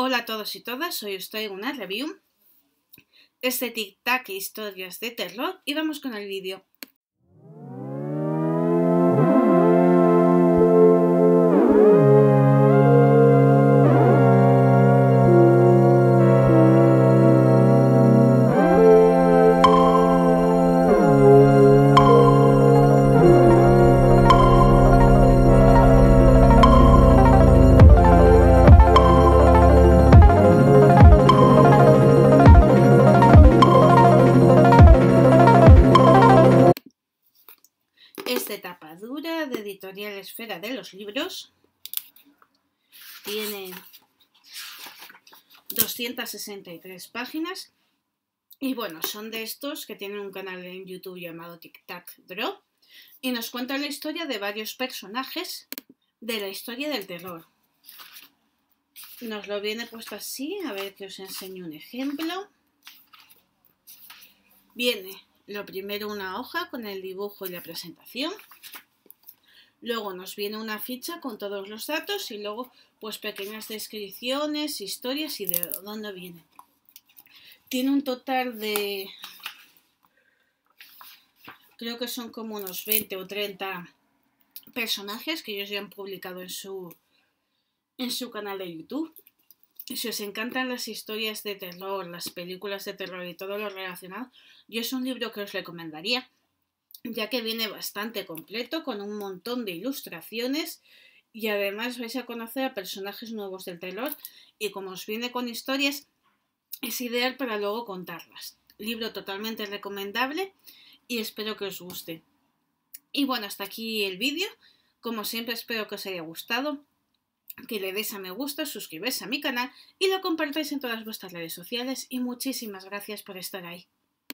Hola a todos y todas, hoy os traigo una review de Tik Tak Historias de Terror y vamos con el vídeo. Tapadura de editorial Esfera de los Libros. Tiene 263 páginas y bueno, son de estos que tienen un canal en YouTube llamado Tik Tak Draw y nos cuentan la historia de varios personajes de la historia del terror. Nos lo viene puesto así, a ver que os enseño un ejemplo. Viene lo primero una hoja con el dibujo y la presentación. Luego nos viene una ficha con todos los datos y luego pues pequeñas descripciones, historias y de dónde viene. Tiene un total de... creo que son como unos 20 o 30 personajes que ellos ya han publicado en su canal de YouTube. Si os encantan las historias de terror, las películas de terror y todo lo relacionado, yo es un libro que os recomendaría, ya que viene bastante completo, con un montón de ilustraciones y además vais a conocer a personajes nuevos del terror y como os viene con historias, es ideal para luego contarlas. Libro totalmente recomendable y espero que os guste. Y bueno, hasta aquí el vídeo. Como siempre espero que os haya gustado, que le deis a me gusta, suscribáis a mi canal y lo compartáis en todas vuestras redes sociales y muchísimas gracias por estar ahí.